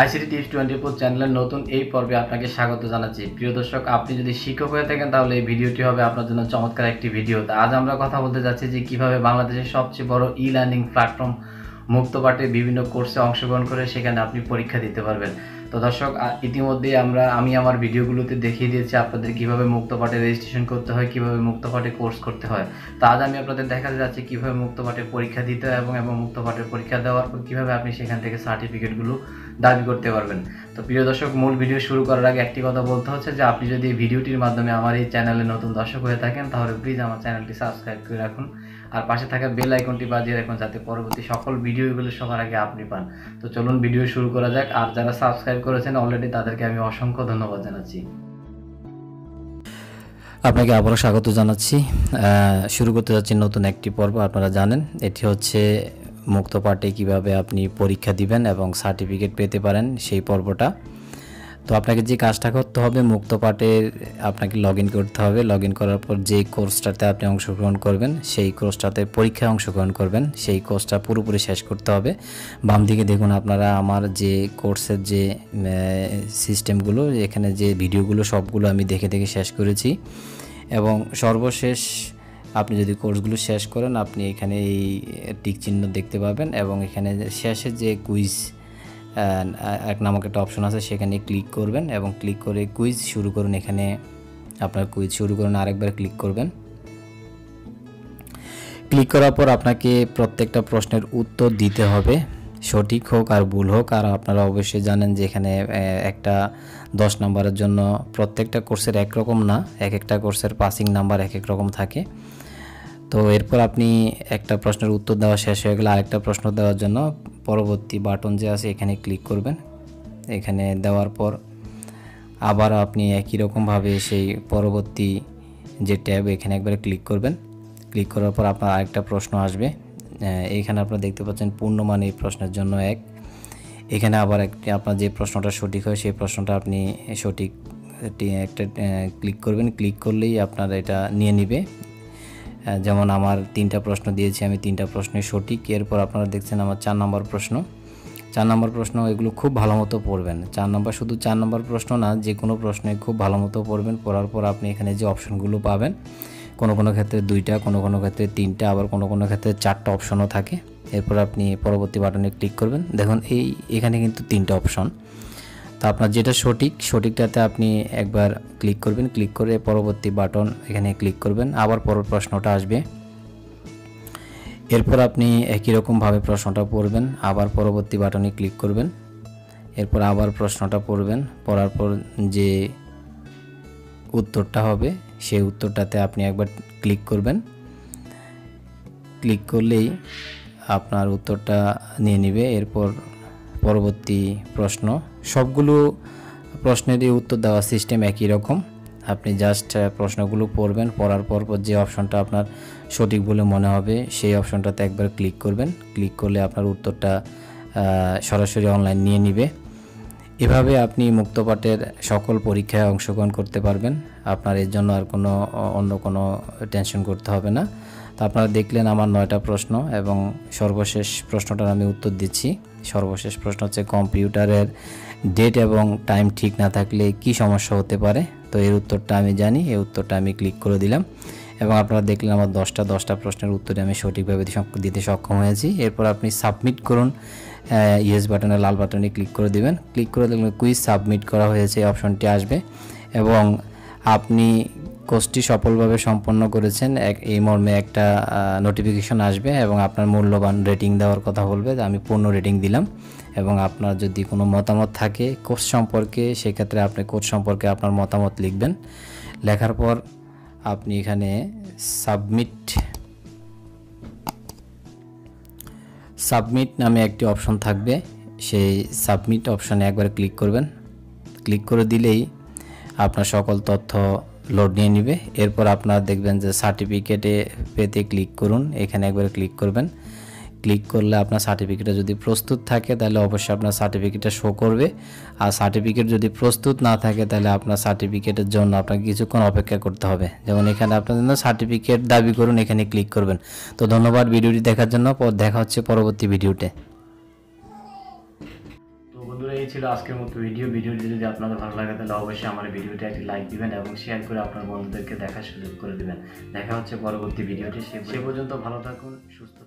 ICT tips 24 channel नतून एक पर्वे आपके स्वागत जानाच्छि। प्रिय दर्शक आपनी जो शिक्षक हये थाकेन ताहले भिडियोटी होबे आपनार जोन्नो चमत्कार एकटी भिडियो। तो आज आमरा कथा बोलते जाच्छि जे किभाबे बांग्लादेशेर सबचेये बड़ो इ लार्निंग प्लैटफर्म मुक्तपाठे विभिन्न कोर्से अंशग्रहण करे सेखाने आपनी परीक्षा दिते पारबेन। तो दर्शक इतिमध्ये आमार भिडियोगुलोते देखिए दिएछि आपनादेर किभाबे मुक्तपाठे रेजिस्ट्रेशन करते हय, किभाबे मुक्तपाठे कोर्स करते हय। तो आज आमि आपनादेर देखाते जाच्छि किभाबे मुक्तपाठे परीक्षा दिते हय एबं मुक्तपाठे परीक्षा देওয়ার পর কিভাবে আপনি সেখান থেকে সার্টিফিকেটগুলো দাবি করতে পারবেন। তো প্রিয় দর্শক মূল ভিডিও শুরু করার আগে একটি কথা বলতে হচ্ছে যে আপনি যদি এই ভিডিওটির মাধ্যমে আমার এই চ্যানেলে নতুন দর্শক হয়ে থাকেন তাহলে প্লিজ আমার চ্যানেলটি সাবস্ক্রাইব করে রাখুন আর পাশে থাকা বেল আইকনটি বাজিয়ে রাখুন যাতে পরবর্তী সকল ভিডিওগুলো সবার আগে আপনি পান। তো চলুন ভিডিও শুরু করা যাক। আর যারা সাবস্ক্রাইব করেছেন অলরেডি তাদেরকে আমি অসংখ্য ধন্যবাদ জানাচ্ছি। আপনাকে আবারও স্বাগত জানাচ্ছি। শুরু করতে যাচ্ছি নতুন একটি পর্ব। আপনারা জানেন এটি হচ্ছে মুক্তপাঠে কিভাবে আপনি পরীক্ষা দিবেন এবং সার্টিফিকেট পেতে পারেন সেই পর্বটা। তো আপনাকে যে কাজটা করতে হবে মুক্তপাঠে আপনাকে লগইন করতে হবে। লগইন করার পর যে কোর্সটাতে আপনি অংশগ্রহণ করবেন সেই কোর্সটাতে পরীক্ষায় অংশগ্রহণ করবেন সেই কোর্সটা পুরোপুরি শেষ করতে হবে। বাম দিকে দেখুন আপনারা আমার যে কোর্সের যে সিস্টেমগুলো এখানে যে ভিডিওগুলো সবগুলো আমি দেখে দেখে শেষ করেছি এবং সর্বশেষ আপনি যদি কোর্সগুলো শেষ করেন আপনি এখানে এই টিক চিহ্ন দেখতে পাবেন এবং এখানে শেষে যে কুইজ এক নামক একটা অপশন আছে সেখানে ক্লিক করবেন এবং ক্লিক করে কুইজ শুরু করুন। এখানে আপনার কুইজ শুরু করুন আরেকবার ক্লিক করবেন। ক্লিক করার পর আপনাকে প্রত্যেকটা প্রশ্নের উত্তর দিতে হবে, সঠিক হোক আর ভুল হোক। আর আপনারা অবশ্যই জানেন যে এখানে একটা 10 নম্বরের জন্য প্রত্যেকটা কোর্সের একরকম না, এক একটা কোর্সের পাসিং নাম্বার এক এক রকম থাকে। তো এরপর আপনি একটা প্রশ্নের উত্তর দেওয়া শেষ হয়ে গেলে আরেকটা প্রশ্ন দেওয়ার জন্য পরবর্তী বাটন যে আছে এখানে ক্লিক করবেন। এখানে দেওয়ার পর আবার আপনি একই রকমভাবে সেই পরবর্তী যে ট্যাব এখানে একবার ক্লিক করবেন। ক্লিক করার পর আপনার আরেকটা প্রশ্ন আসবে। এখানে আপনারা দেখতে পাচ্ছেন পূর্ণমান এই প্রশ্নের জন্য 1। এখানে আবার একটি আপনার যে প্রশ্নটা সঠিক হয় সেই প্রশ্নটা আপনি সঠিক একটা ক্লিক করবেন। ক্লিক করলেই আপনার এটা নিয়ে নেবে। যেমন আমার 3টা প্রশ্ন দিয়েছি, আমি 3টা প্রশ্নই সঠিক। এরপর আপনারা দেখছেন আমার 4 নম্বর প্রশ্ন। 4 নম্বর প্রশ্ন এগুলো খুব ভালো মতো পড়বেন। 4 নম্বর শুধু 4 নম্বর প্রশ্ন না, যে কোনো প্রশ্নে খুব ভালো মতো পড়বেন। পড়ার পর আপনি এখানে যে অপশনগুলো পাবেন কোনো কোনো ক্ষেত্রে 2টা, কোনো কোনো ক্ষেত্রে 3টা, আবার কোনো কোনো ক্ষেত্রে 4টা অপশনও থাকে। এরপর আপনি পরবর্তী বাটনে ক্লিক করবেন। দেখুন এই এখানে কিন্তু 3টা অপশন। তো আপনার যেটা সঠিকটাতে আপনি একবার ক্লিক করবেন। ক্লিক করে পরবর্তী বাটন এখানে ক্লিক করবেন। আবার পরের প্রশ্নটা আসবে। এরপর আপনি একই রকমভাবে প্রশ্নটা পড়বেন। আবার পরবর্তী বাটনে ক্লিক করবেন। এরপর আবার প্রশ্নটা পড়বেন। পড়ার পর যে উত্তরটা হবে সেই উত্তরটাতে আপনি একবার ক্লিক করবেন। ক্লিক করলেই আপনার উত্তরটা নিয়ে নেবে। এরপর পরবর্তী প্রশ্ন, সবগুলো প্রশ্নেরই উত্তর দেওয়ার সিস্টেম একই রকম। আপনি জাস্ট প্রশ্নগুলো পড়বেন। পড়ার পর যে অপশনটা আপনার সঠিক বলে মনে হবে সেই অপশনটাতে একবার ক্লিক করবেন। ক্লিক করলে আপনার উত্তরটা সরাসরি অনলাইন নিয়ে নেবে। এভাবে আপনি মুক্তপাঠের সকল পরীক্ষায় অংশগ্রহণ করতে পারবেন। আপনার এর জন্য আর কোনো অন্য কোনো টেনশন করতে হবে না। তো আপনারা দেখলেন আমার 9টা প্রশ্ন এবং সর্বশেষ প্রশ্নটার আমি উত্তর দিচ্ছি। সর্বশেষ প্রশ্ন হচ্ছে কম্পিউটারের ডেট এবং টাইম ঠিক না থাকলে কি সমস্যা হতে পারে। তো এর উত্তরটা আমি জানি, এই উত্তরটা আমি ক্লিক করে দিলাম এবং আপনারা দেখলেন আমার 10টা প্রশ্নের উত্তরে আমি সঠিকভাবে দিতে সক্ষম হয়েছি। এরপর আপনি সাবমিট করুন ইয়েস বাটনে, লাল বাটনে ক্লিক করে দেবেন। ক্লিক করে দেখবেন কুইজ সাবমিট করা হয়েছে এই অপশনটি আসবে এবং আপনি কোর্সটি সফলভাবে সম্পন্ন করেছেন এই মর্মে একটা নোটিফিকেশন আসবে এবং আপনার মূল্যবান রেটিং দেওয়ার কথা বলবে। আমি পূর্ণ রেটিং দিলাম এবং আপনার যদি কোনো মতামত থাকে কোর্স সম্পর্কে সেক্ষেত্রে আপনি কোর্স সম্পর্কে আপনার মতামত লিখবেন। লেখার পর আপনি এখানে সাবমিট নামে একটি অপশন থাকবে, সেই সাবমিট অপশানে একবার ক্লিক করবেন। ক্লিক করে দিলেই আপনার সকল তথ্য লোড নিয়ে নেবে। এরপর আপনারা দেখবেন যে সার্টিফিকেটে পেতে ক্লিক করুন, এখানে একবার ক্লিক করবেন। ক্লিক করলে আপনার সার্টিফিকেটটা যদি প্রস্তুত থাকে তাহলে অবশ্যই আপনার সার্টিফিকেটটা শো করবে। আর সার্টিফিকেট যদি প্রস্তুত না থাকে তাহলে আপনার সার্টিফিকেটের জন্য আপনাকে কিছুক্ষণ অপেক্ষা করতে হবে। যেমন এখানে আপনার জন্য সার্টিফিকেট দাবি করুন, এখানে ক্লিক করবেন। তো ধন্যবাদ ভিডিওটি দেখার জন্য। দেখা হচ্ছে পরবর্তী ভিডিওতে। তো বন্ধুরা এই এই ছিল আজকের মতো ভিডিও। ভিডিওটি যদি আপনাদের ভালো লাগে তাহলে অবশ্যই আমার ভিডিওতে একটি লাইক দিবেন এবং শেয়ার করে আপনার বন্ধুদেরকে দেখার সুযোগ করে দিবেন। দেখা হচ্ছে পরবর্তী ভিডিওতে, সে পর্যন্ত ভালো থাকুন, সুস্থ।